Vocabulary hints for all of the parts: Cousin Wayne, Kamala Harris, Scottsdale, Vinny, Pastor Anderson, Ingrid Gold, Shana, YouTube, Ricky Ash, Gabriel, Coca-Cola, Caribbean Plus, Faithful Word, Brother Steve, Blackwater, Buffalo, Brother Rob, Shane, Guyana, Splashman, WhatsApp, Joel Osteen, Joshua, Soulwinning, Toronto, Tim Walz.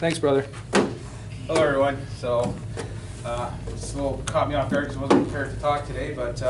Thanks, brother. Hello, everyone. So, this little caught me off guard because I wasn't prepared to talk today, but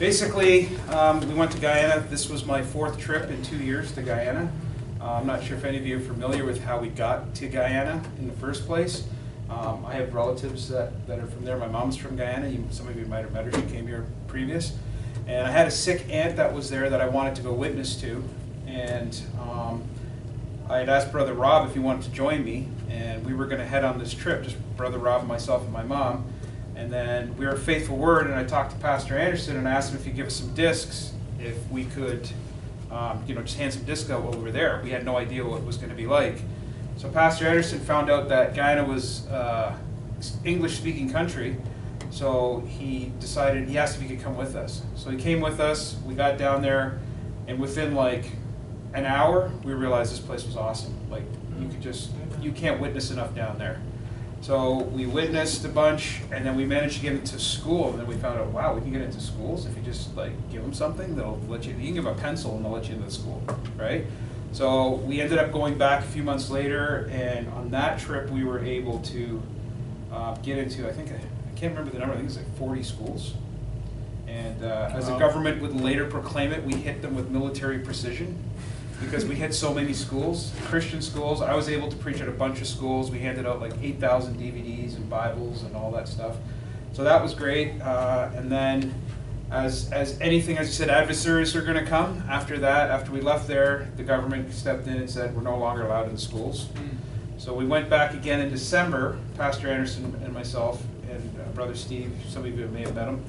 basically, we went to Guyana. This was my fourth trip in 2 years to Guyana. I'm not sure if any of you are familiar with how we got to Guyana in the first place. I have relatives that are from there. My mom's from Guyana. Some of you might have met her. She came here previous. And I had a sick aunt that was there that I wanted to go witness to. And I had asked Brother Rob if he wanted to join me. And we were going to head on this trip, just Brother Rob, myself, and my mom. And then we were at Faithful Word, and I talked to Pastor Anderson and asked him if he'd give us some discs, if we could just hand some discs out while we were there. We had no idea what it was going to be like. So Pastor Anderson found out that Guyana was an English-speaking country, so he decided he asked if he could come with us. So he came with us, we got down there, and within like an hour, we realized this place was awesome. Like, you can't witness enough down there. So we witnessed a bunch, and then we managed to get into school, and then we found out, wow, we can get into schools if you just like give them something, they'll let you, you can give a pencil and they'll let you into the school, right? So we ended up going back a few months later, and on that trip we were able to get into, I can't remember the number, I think it's like 40 schools. And as the government would later proclaim it, we hit them with military precision because we hit so many schools, Christian schools. I was able to preach at a bunch of schools. We handed out like 8,000 DVDs and Bibles and all that stuff. So that was great. And then as you said, adversaries are going to come. After that, after we left there, the government stepped in and said, we're no longer allowed in the schools. So we went back again in December, Pastor Anderson and myself and Brother Steve, some of you may have met him,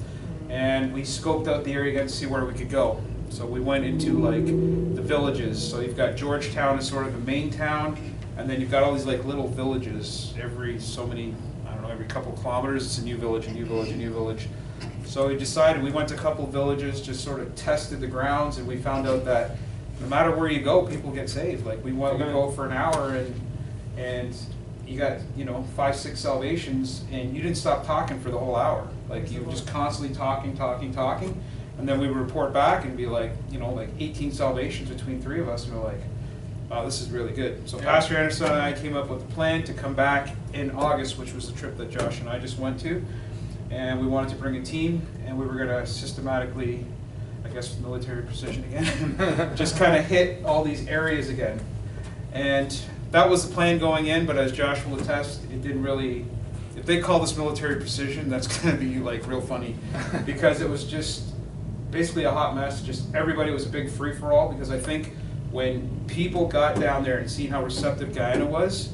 and we scoped out the area again to see where we could go. So we went into like the villages. So you've got Georgetown as sort of the main town, and then you've got all these like little villages every so many, I don't know, every couple kilometers, it's a new village, a new village, a new village. So we decided, we went to a couple villages, just sort of tested the grounds, and we found out that no matter where you go, people get saved. Like we went to go for an hour, and you got, you know, 5, 6 salvations, and you didn't stop talking for the whole hour. Like you were just constantly talking, talking, talking, and then we would report back and be like, you know, like 18 salvations between 3 of us, and we're like, wow, this is really good. So Pastor Anderson and I came up with a plan to come back in August, which was the trip that Josh and I just went to. And we wanted to bring a team, and we were going to systematically, I guess with military precision again, just kind of hit all these areas again. And that was the plan going in, but as Josh will attest, it didn't really, if they call this military precision, that's going to be like real funny, because it was just basically a hot mess. Just everybody was a big free-for-all, because I think when people got down there and seen how receptive Guyana was,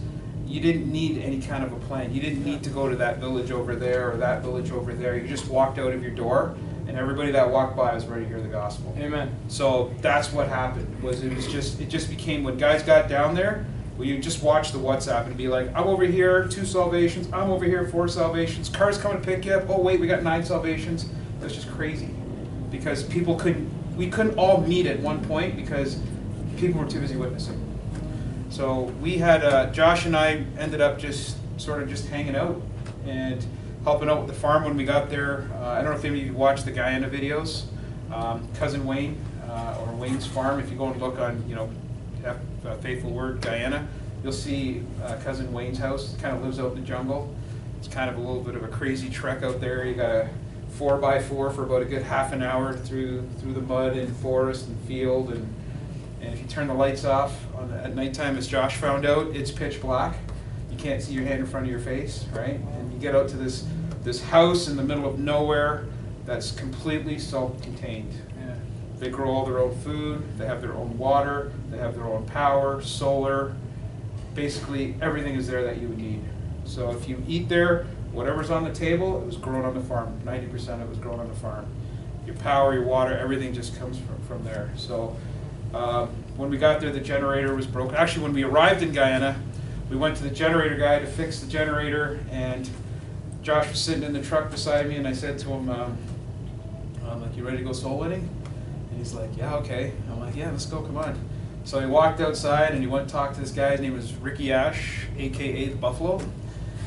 you didn't need any kind of a plan. You didn't need to go to that village over there or that village over there. You just walked out of your door, and everybody that walked by was ready to hear the gospel. Amen. So that's what happened. It just became, when guys got down there, well, you just watch the WhatsApp and be like, I'm over here, 2 salvations. I'm over here, 4 salvations. Cars coming to pick you up. Oh wait, we got 9 salvations. It was just crazy, because people couldn't. We couldn't all meet at one point because people were too busy witnessing. So we had, Josh and I ended up just sort of just hanging out and helping out with the farm when we got there. I don't know if any of you watched the Guyana videos, Cousin Wayne or Wayne's Farm. If you go and look on, you know, Faithful Word Guyana, you'll see Cousin Wayne's house. It kind of lives out in the jungle. It's kind of a little bit of a crazy trek out there. You got a 4x4 for about a good half an hour through the mud and forest and field, and if you turn the lights off at nighttime, as Josh found out, it's pitch black. You can't see your hand in front of your face, right? And you get out to this house in the middle of nowhere that's completely self-contained. Yeah. They grow all their own food, they have their own water, they have their own power, solar. Basically, everything is there that you would need. So if you eat there, whatever's on the table, it was grown on the farm. 90% of it was grown on the farm. Your power, your water, everything just comes from there. So. When we got there, the generator was broken. Actually, when we arrived in Guyana, we went to the generator guy to fix the generator, and Josh was sitting in the truck beside me, and I said to him, I'm like, you ready to go soul winning? And he's like, yeah, okay. I'm like, yeah, let's go, come on. So he walked outside, and he went and talked to this guy. His name was Ricky Ash, a.k.a. Buffalo.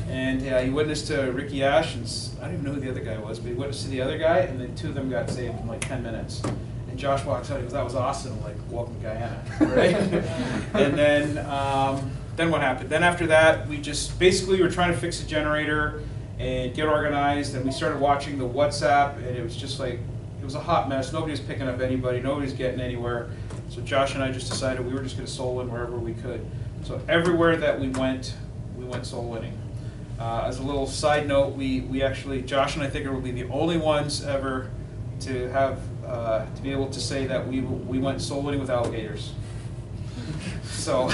And he witnessed to Ricky Ash, and I don't even know who the other guy was, but he witnessed to the other guy, and then 2 of them got saved in like 10 minutes. Josh walks out, he goes, that was awesome, like, welcome to Guyana, right? And then Then what happened? Then after that, we just basically were trying to fix a generator and get organized, and we started watching the WhatsApp, and it was just like, it was a hot mess. Nobody was picking up anybody. Nobody was getting anywhere. So Josh and I just decided we were just going to soul win wherever we could. So everywhere that we went soul winning. As a little side note, we actually, Josh and I think we'll be the only ones ever to have, to be able to say that we went soul winning with alligators. So,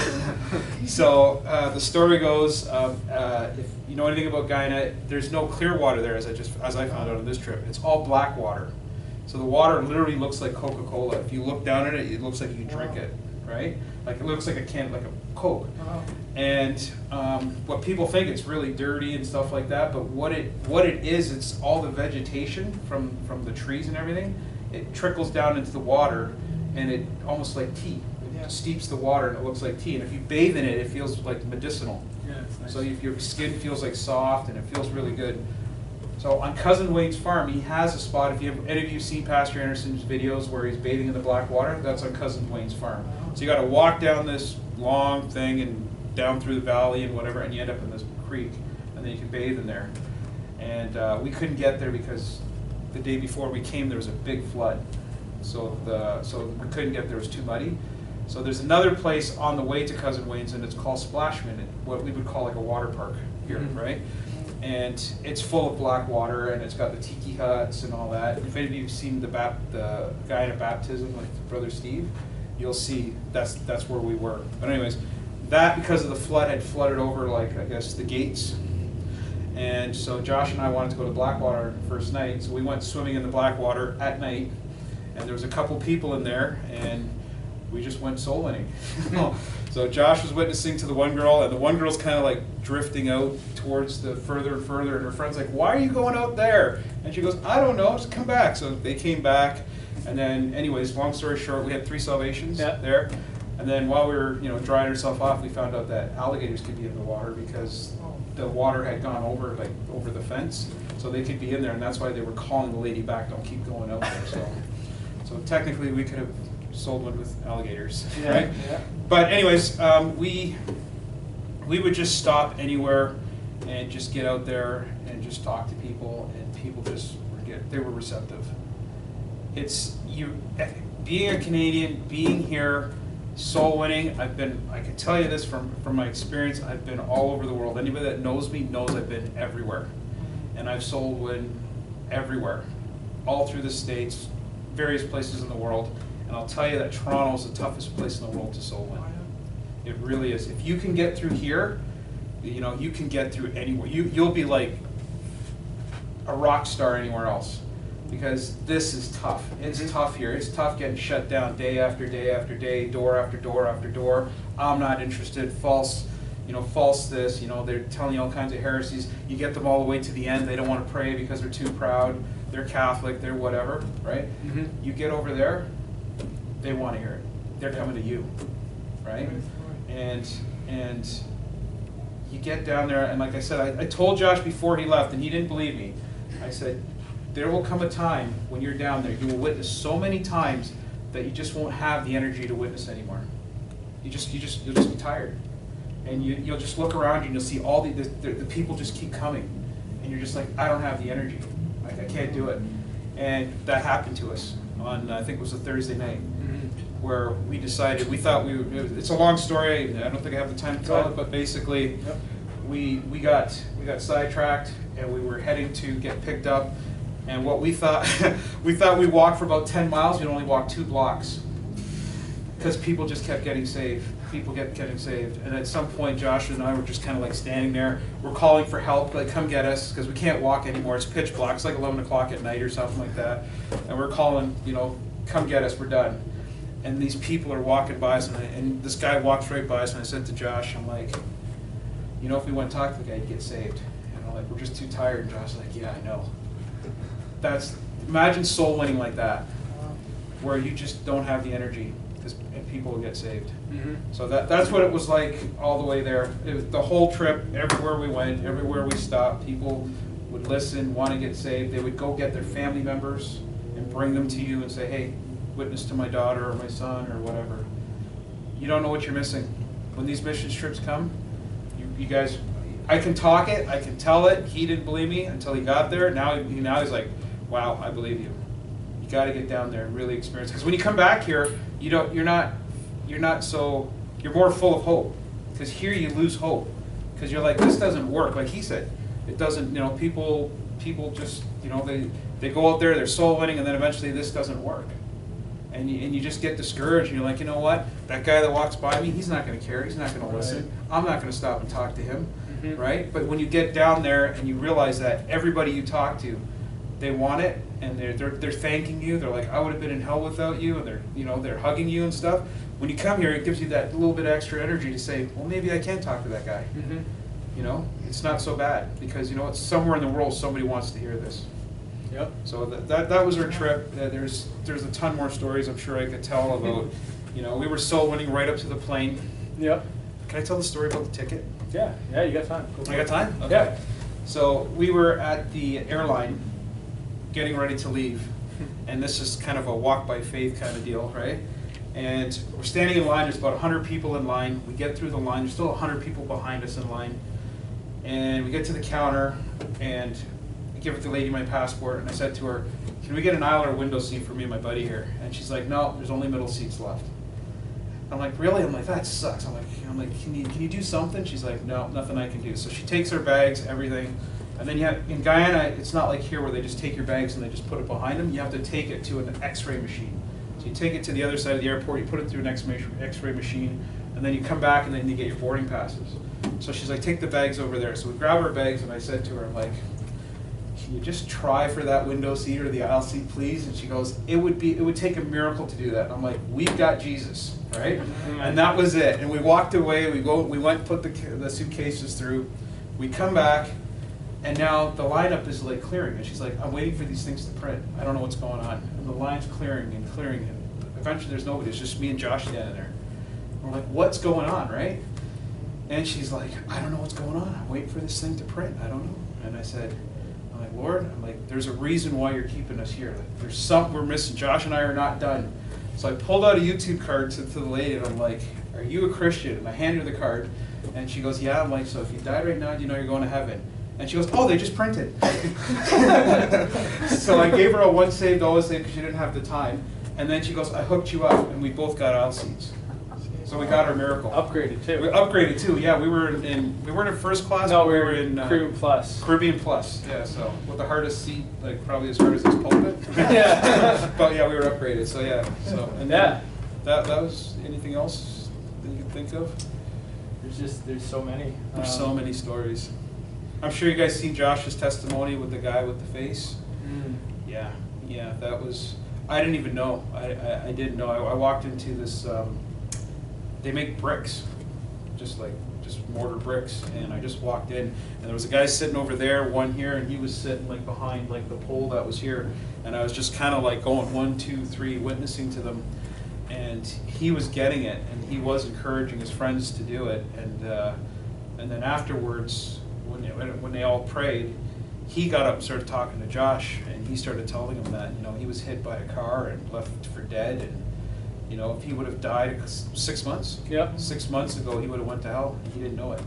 the story goes, if you know anything about Guyana, there's no clear water there, as I found out on this trip. It's all black water. So the water literally looks like Coca-Cola. If you look down at it, it looks like you drink it, right? Like it looks like a can, like a Coke. Wow. And what people think, it's really dirty and stuff like that. But what it is, it's all the vegetation from the trees and everything. It trickles down into the water, and it almost like tea. It steeps the water, and it looks like tea. And if you bathe in it, it feels like medicinal. Yeah, it's nice. So your skin feels like soft, and it feels really good. So on Cousin Wayne's farm, he has a spot. If you have, any of you seen Pastor Anderson's videos where he's bathing in the Blackwater, that's on Cousin Wayne's farm. So you got to walk down this long thing and down through the valley and whatever, and you end up in this creek, and then you can bathe in there. And we couldn't get there because the day before we came, there was a big flood. So we couldn't get there. It was too muddy. So there's another place on the way to Cousin Wayne's, and it's called Splashman, what we would call like a water park here, mm-hmm. right? And it's full of black water, and it's got the tiki huts and all that. If any of you have seen the guy in a baptism, like Brother Steve, you'll see that's where we were. But anyways, that because of the flood had flooded over, like I guess the gates. And so Josh and I wanted to go to Blackwater first night, so we went swimming in the Blackwater at night, and there was a couple people in there, and we just went soul winning. So Josh was witnessing to the one girl, and the one girl's kind of like drifting out towards the further and further, and her friend's like, why are you going out there? And she goes, I don't know, just come back. So they came back, and then anyways, long story short, we had 3 salvations there. And then while we were drying ourselves off, we found out that alligators could be in the water because the water had gone over over the fence. So they could be in there, and that's why they were calling the lady back, don't keep going out there. So technically we could have sold one with alligators, right? Yeah. But anyways, we would just stop anywhere and just get out there and just talk to people, and people just were receptive. Being a Canadian, being here, soul winning. I can tell you this from my experience. I've been all over the world. Anybody that knows me knows I've been everywhere, and I've soul win everywhere, all through the States, various places in the world. And I'll tell you that Toronto is the toughest place in the world to soul win. It really is. If you can get through here, you can get through anywhere. You'll be like a rock star anywhere else, because this is tough. It's tough here. It's tough getting shut down day after day after day, door after door after door. I'm not interested. False, false this. They're telling you all kinds of heresies. You get them all the way to the end. They don't want to pray because they're too proud. They're Catholic. They're whatever, right? Mm-hmm. You get over there. They want to hear it. They're coming to you, right? And you get down there, and like I said, I told Josh before he left, and he didn't believe me. I said, there will come a time when you're down there, you will witness so many times that you just won't have the energy to witness anymore. You'll just be tired, and you'll just look around you, and you'll see all the people just keep coming, and you're just like, I don't have the energy, like I can't do it. And that happened to us on I think it was a Thursday night. Where we decided, we thought we would, it's a long story, I don't think I have the time to tell it, but basically we got sidetracked, and we were heading to get picked up, and what we thought, we walked for about 10 miles, we'd only walked 2 blocks, because people just kept getting saved, and at some point Joshua and I were just kind of like standing there, we're calling for help, like come get us, because we can't walk anymore, it's pitch black, it's like 11 o'clock at night or something like that, and we're calling, come get us, we're done. And these people are walking by us, and this guy walks right by us, and I said to Josh, I'm like, if we went to talk to the guy, he'd get saved. And I'm like, we're just too tired. And Josh's like, yeah, I know. Imagine soul winning like that, where you just don't have the energy, and people will get saved. Mm-hmm. So that's what it was like all the way there. It was the whole trip, everywhere we went, everywhere we stopped, people would listen, want to get saved. They would go get their family members and bring them to you and say, hey, witness to my daughter or my son or whatever. You don't know what you're missing. when these mission trips come, you guys, I can talk it, I can tell it. He didn't believe me until he got there. Now he's like, wow, I believe you. You got to get down there and really experience. Because when you come back here, you're more full of hope. Because here you lose hope. Because you're like, this doesn't work. Like he said, it doesn't. People just they go out there, they're soul winning, and then eventually this doesn't work. And you just get discouraged, and you're like, you know what? That guy that walks by me, he's not going to care. He's not going to listen. I'm not going to stop and talk to him, right? But when you get down there and you realize that everybody you talk to, they want it, and they're thanking you. They're like, I would have been in hell without you, and they're hugging you and stuff. When you come here, it gives you that little bit of extra energy to say, well, maybe I can talk to that guy. It's not so bad, because it's somewhere in the world somebody wants to hear this. Yep. So that was our trip. There's a ton more stories I'm sure I could tell about. We were soul winning right up to the plane. Yep. Can I tell the story about the ticket? Yeah. Yeah, you got time. Cool. I got time? Okay. Yeah. So we were at the airline getting ready to leave. And this is kind of a walk by faith kind of deal, right? And we're standing in line. There's about 100 people in line. We get through the line. There's still 100 people behind us in line. And we get to the counter, and I give the lady my passport, and I said to her, can we get an aisle or window seat for me and my buddy here? And she's like, no, there's only middle seats left. I'm like, really? I'm like, that sucks. I'm like, can you do something? She's like, no, nothing I can do. So she takes her bags, everything. And then you have, in Guyana, it's not like here where they just take your bags and they just put it behind them. You have to take it to an x-ray machine. So you take it to the other side of the airport, you put it through an x-ray machine, and then you come back and then you get your boarding passes. So she's like, take the bags over there. So we grab our bags, and I said to her, I'm like, can you just try for that window seat or the aisle seat, please? And she goes, it would take a miracle to do that. And I'm like, we've got Jesus, right? And that was it. And we walked away. We went put the suitcases through. We come back, and now the lineup is like clearing. And she's like, I'm waiting for these things to print. I don't know what's going on. And the line's clearing and clearing, and eventually there's nobody. It's just me and Josh down there. And we're like, what's going on, right? And she's like, I don't know what's going on. I'm waiting for this thing to print. I don't know. And I said, Lord, I'm like, there's a reason why you're keeping us here. Like, there's something we're missing. Josh and I are not done. So I pulled out a YouTube card to the lady, and I'm like, are you a Christian? And I hand her the card, and she goes, yeah. I'm like, so if you died right now, do you know you're going to heaven? And she goes, oh, they just printed. So I gave her a once saved, always saved, because she didn't have the time. And then she goes, I hooked you up, and we both got aisle seats. So we got our miracle. Upgraded too. We upgraded too. Yeah, we weren't in first class. No, we were in Caribbean Plus. Caribbean Plus. Yeah. So with the hardest seat, like probably as hard as this pulpit. Yeah. But yeah, we were upgraded. So yeah. So and yeah. That was anything else that you can think of? There's so many. There's so many stories. I'm sure you guys seen Josh's testimony with the guy with the face. Mm. Yeah. Yeah. That was. I didn't even know. I didn't know. I walked into this. They make bricks, just mortar bricks, and I just walked in, and there was a guy sitting over there, one here, and he was sitting like behind like the pole that was here, and I was just kind of like going 1, 2, 3, witnessing to them, and he was getting it, and he was encouraging his friends to do it, and then afterwards, when they all prayed, he got up and started talking to Josh, and he started telling him that he was hit by a car and left for dead, and if he would have died 6 months, yep. 6 months ago, he would have went to hell, and he didn't know it,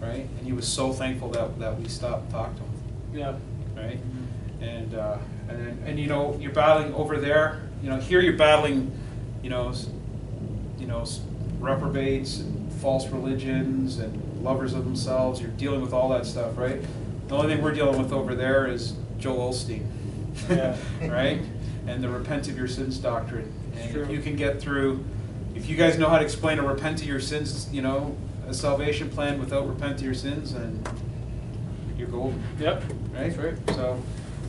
right? And he was so thankful that we stopped and talked to him, yeah, right? Mm-hmm. And you're battling over there. Here you're battling, reprobates and false religions and lovers of themselves. You're dealing with all that stuff, right? The only thing we're dealing with over there is Joel Osteen, yeah. Right? And the repent of your sins doctrine. And if you can get through, if you guys know how to explain a repent of your sins, a salvation plan without repent of your sins, then you're golden. Yep. Right? That's right. So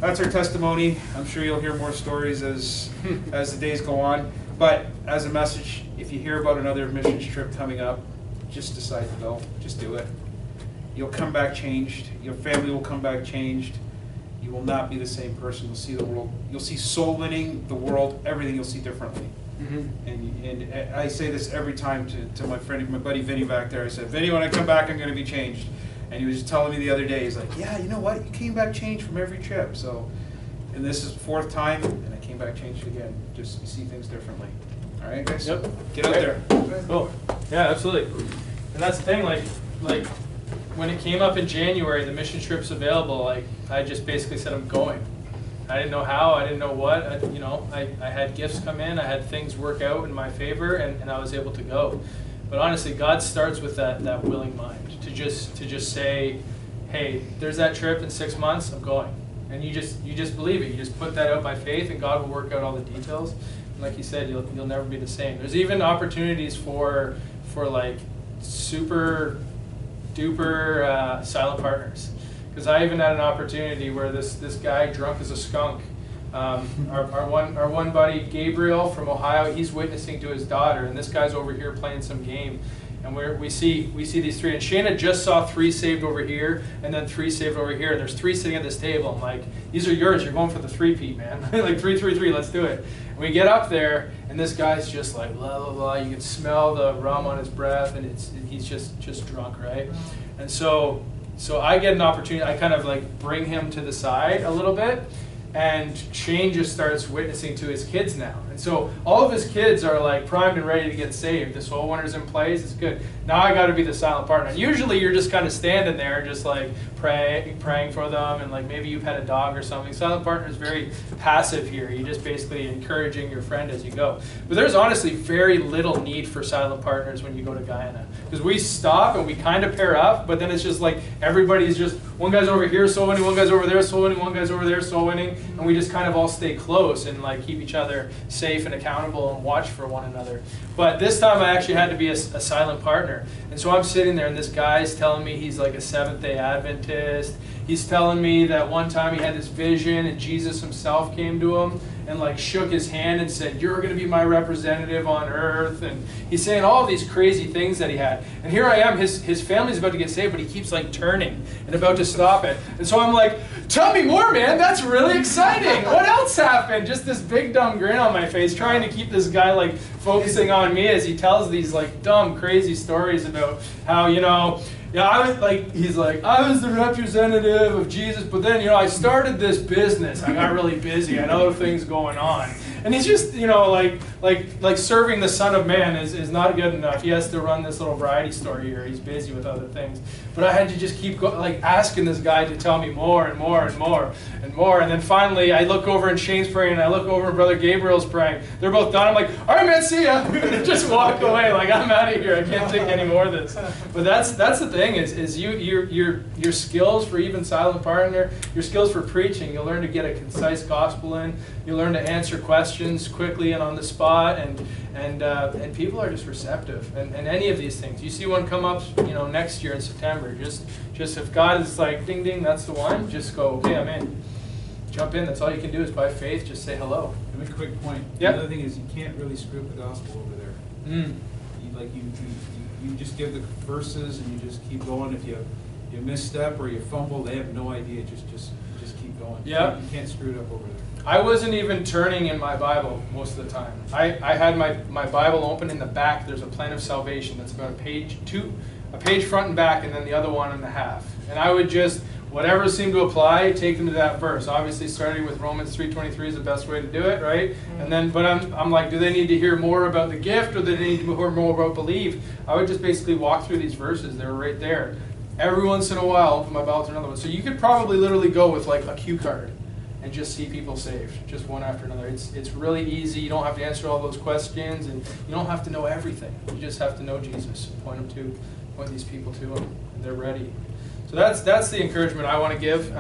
that's our testimony. I'm sure you'll hear more stories as the days go on. But as a message, if you hear about another missions trip coming up, just decide to go. Just do it. You'll come back changed. Your family will come back changed. You will not be the same person. You'll see the world. You'll see soul winning, the world, everything you'll see differently. Mm-hmm. And I say this every time to my friend, my buddy Vinny back there. I said, Vinny, when I come back, I'm going to be changed. And he was just telling me the other day, he's like, yeah, you know what? You came back changed from every trip. So, and this is the 4th time, and I came back changed again. Just see things differently. All right, guys? Yep. Get out there. Cool. Yeah, absolutely. And that's the thing, like when it came up in January, the mission trip's available, like I just basically said I'm going. I didn't know how, I didn't know what, I had gifts come in, I had things work out in my favor, and I was able to go. But honestly, God starts with that willing mind to just say, hey, there's that trip in 6 months, I'm going. And you just believe it. You just put that out by faith, and God will work out all the details. And like you said, you'll never be the same. There's even opportunities for like super duper silent partners. Because I even had an opportunity where this guy drunk as a skunk, our one buddy Gabriel from Ohio, he's witnessing to his daughter, and this guy's over here playing some game, and we see these three, and Shana just saw three saved over here, and then three saved over here, and there's three sitting at this table. I'm like, these are yours. You're going for the three-peat, man. Like 3, 3, 3. Let's do it. And we get up there, and this guy's just like blah blah blah. You can smell the rum on his breath, and he's just drunk, right? And so. So I get an opportunity, I kind of like bring him to the side a little bit, and Shane just starts witnessing to his kids now. And so all of his kids are like primed and ready to get saved. The soul winner's in place, it's good. Now I gotta be the silent partner. Usually you're just kind of standing there, just like praying for them, and like maybe you've had a dog or something. Silent partner is very passive here. You're just basically encouraging your friend as you go. But there's honestly very little need for silent partners when you go to Guyana. Because we stop and we kind of pair up, but then it's just like everybody's just, one guy's over here soul winning, one guy's over there soul winning, one guy's over there soul winning, and we just kind of all stay close and like keep each other safe and accountable and watch for one another. But this time I actually had to be a silent partner. And so I'm sitting there and this guy's telling me he's like a Seventh-day Adventist. He's telling me that one time he had this vision and Jesus himself came to him and like shook his hand and said, you're going to be my representative on earth. And he's saying all these crazy things that he had. And here I am, his family's about to get saved, but he keeps like turning and about to stop it. And so I'm like, tell me more, man. That's really exciting. What else happened? Just this big dumb grin on my face, trying to keep this guy like focusing on me as he tells these like dumb crazy stories about how, you know, yeah, I was like, he's like, I was the representative of Jesus, but then, you know, I started this business. I got really busy. I had other things going on. And he's just, you know, like serving the Son of Man is not good enough. He has to run this little variety store here. He's busy with other things. But I had to just keep like asking this guy to tell me more and more and more and more. And then finally, I look over and Shane's praying, and I look over and Brother Gabriel's praying. They're both done. I'm like, all right, man, see ya. Just walk away. Like, I'm out of here. I can't take any more of this. But that's the thing. Is your skills for even silent partner, your skills for preaching, you'll learn to get a concise gospel in, you'll learn to answer questions quickly and on the spot, and people are just receptive. And any of these things, you see one come up, you know, next year in September. Just if God is like ding ding, that's the one. Just go, okay, I'm in. Jump in. That's all you can do is by faith, just say hello. And a quick point. Yep. The other thing is you can't really screw up the gospel over there. Mm. You just give the verses and you just keep going. If you misstep or you fumble, they have no idea. Just keep going. Yeah, you can't screw it up over there. I wasn't even turning in my Bible most of the time. I had my Bible open in the back. There's a plan of salvation that's about a page front and back, and then the other one and a half. And I would just whatever seemed to apply, take them to that verse. Obviously, starting with Romans 3:23 is the best way to do it, right? And then, but I'm like, do they need to hear more about the gift, or do they need to hear more about believe? I would just basically walk through these verses. They were right there. Every once in a while, I'll open my Bible to another one. So you could probably literally go with like a cue card and just see people saved, just one after another. It's really easy. You don't have to answer all those questions, and you don't have to know everything. You just have to know Jesus. Point these people to him, and they're ready. So that's the encouragement I want to give.